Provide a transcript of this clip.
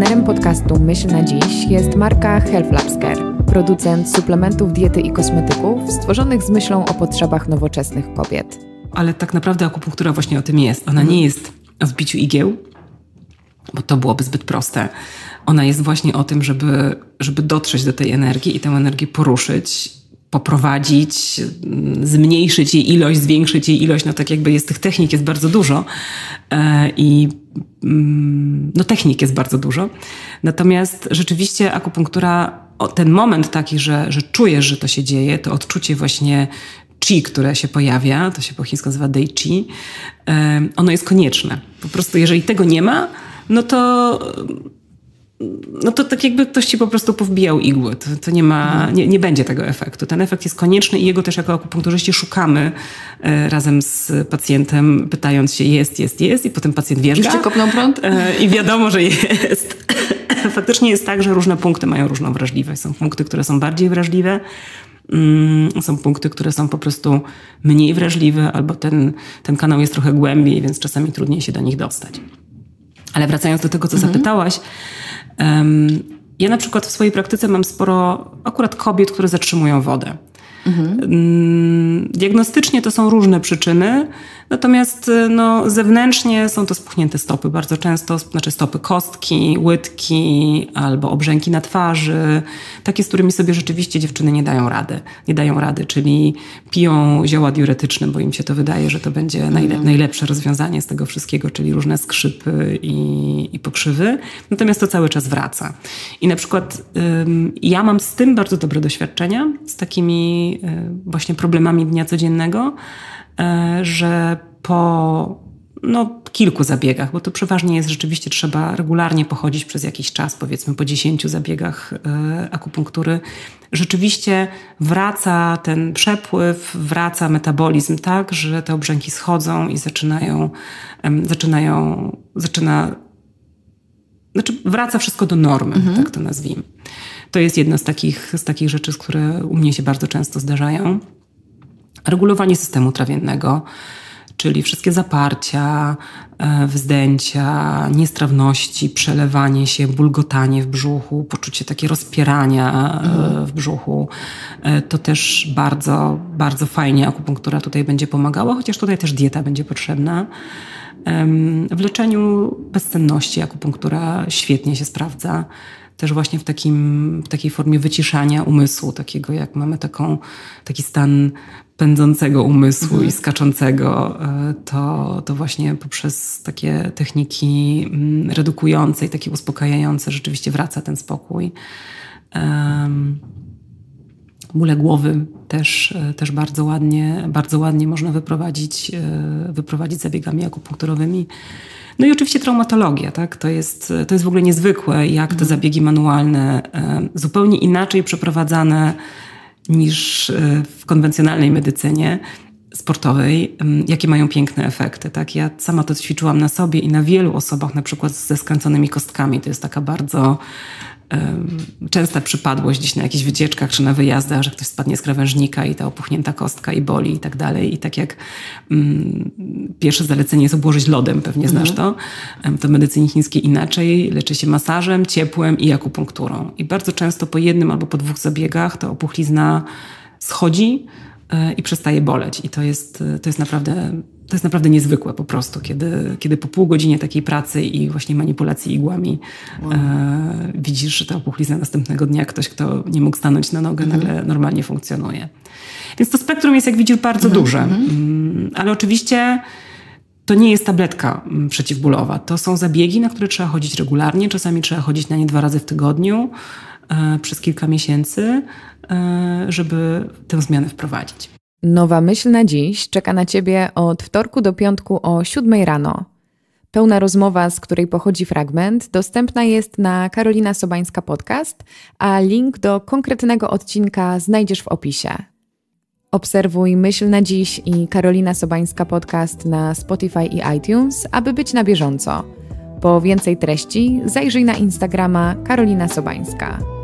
Partnerem podcastu Myśl na Dziś jest marka Health Labs Care, producent suplementów diety i kosmetyków stworzonych z myślą o potrzebach nowoczesnych kobiet. Ale tak naprawdę akupunktura właśnie o tym jest. Ona nie jest o wbiciu igieł, bo to byłoby zbyt proste. Ona jest właśnie o tym, żeby dotrzeć do tej energii i tę energię poruszyć, poprowadzić, zmniejszyć jej ilość, zwiększyć jej ilość. No tak jakby jest tych technik, jest bardzo dużo. Technik jest bardzo dużo. Natomiast rzeczywiście akupunktura, ten moment taki, że czujesz, że to się dzieje, to odczucie właśnie chi, które się pojawia, to się po chińsku nazywa dei chi, ono jest konieczne. Po prostu jeżeli tego nie ma, no to tak jakby ktoś ci po prostu powbijał igły. To nie ma, nie będzie tego efektu. Ten efekt jest konieczny i jego też jako akupunkturzyści szukamy razem z pacjentem, pytając się jest i potem pacjent wjeżdża. Jeszcze kopną prąd? I wiadomo, że jest. Faktycznie jest tak, że różne punkty mają różną wrażliwość. Są punkty, które są bardziej wrażliwe, są punkty, które są po prostu mniej wrażliwe, albo ten kanał jest trochę głębiej, więc czasami trudniej się do nich dostać. Ale wracając do tego, co zapytałaś, ja na przykład w swojej praktyce mam sporo akurat kobiet, które zatrzymują wodę. Diagnostycznie to są różne przyczyny, natomiast zewnętrznie są to spuchnięte stopy bardzo często, znaczy stopy, kostki, łydki albo obrzęki na twarzy, takie, z którymi sobie rzeczywiście dziewczyny nie dają rady, czyli piją zioła diuretyczne, bo im się to wydaje, że to będzie najlepsze rozwiązanie z tego wszystkiego, czyli różne skrzypy i pokrzywy, natomiast to cały czas wraca. I na przykład ja mam z tym bardzo dobre doświadczenia, z takimi właśnie problemami dnia codziennego, że po kilku zabiegach, bo to przeważnie jest rzeczywiście trzeba regularnie pochodzić przez jakiś czas, powiedzmy po 10 zabiegach akupunktury, rzeczywiście wraca ten przepływ, wraca metabolizm tak, że te obrzęki schodzą i wraca wszystko do normy, tak to nazwijmy. To jest jedna z takich rzeczy, które u mnie się bardzo często zdarzają. Regulowanie systemu trawiennego, czyli wszystkie zaparcia, wzdęcia, niestrawności, przelewanie się, bulgotanie w brzuchu, poczucie takie rozpierania w brzuchu. To też bardzo, bardzo fajnie akupunktura tutaj będzie pomagała, chociaż tutaj też dieta będzie potrzebna. W leczeniu bezsenności akupunktura świetnie się sprawdza. Też właśnie w takiej formie wyciszania umysłu, takiego jak mamy taki stan pędzącego umysłu i skaczącego, to właśnie poprzez takie techniki redukujące i takie uspokajające rzeczywiście wraca ten spokój. Bóle głowy też bardzo ładnie można wyprowadzić zabiegami akupunkturowymi. No i oczywiście traumatologia, tak? To jest w ogóle niezwykłe, jak te zabiegi manualne zupełnie inaczej przeprowadzane niż w konwencjonalnej medycynie sportowej, jakie mają piękne efekty, tak? Ja sama to ćwiczyłam na sobie i na wielu osobach, na przykład ze skręconymi kostkami. To jest taka bardzo częsta przypadłość gdzieś na jakichś wycieczkach czy na wyjazdach, że ktoś spadnie z krawężnika i ta opuchnięta kostka i boli i tak dalej. I tak jak pierwsze zalecenie jest obłożyć lodem, pewnie znasz to w medycynie chińskiej inaczej leczy się masażem, ciepłem i akupunkturą. I bardzo często po jednym albo po dwóch zabiegach ta opuchlizna schodzi i przestaje boleć. I to jest naprawdę niezwykłe po prostu, kiedy po pół godzinie takiej pracy i właśnie manipulacji igłami widzisz, że ta opuchlizna następnego dnia, ktoś, kto nie mógł stanąć na nogę, nagle normalnie funkcjonuje. Więc to spektrum jest, jak widzisz, bardzo duże. Ale oczywiście to nie jest tabletka przeciwbólowa. To są zabiegi, na które trzeba chodzić regularnie. Czasami trzeba chodzić na nie 2 razy w tygodniu przez kilka miesięcy, żeby tę zmianę wprowadzić. Nowa Myśl na Dziś czeka na Ciebie od wtorku do piątku o 7 rano. Pełna rozmowa, z której pochodzi fragment, dostępna jest na Karolina Sobańska Podcast, a link do konkretnego odcinka znajdziesz w opisie. Obserwuj Myśl na Dziś i Karolina Sobańska Podcast na Spotify i iTunes, aby być na bieżąco. Po więcej treści zajrzyj na Instagrama Karolina Sobańska.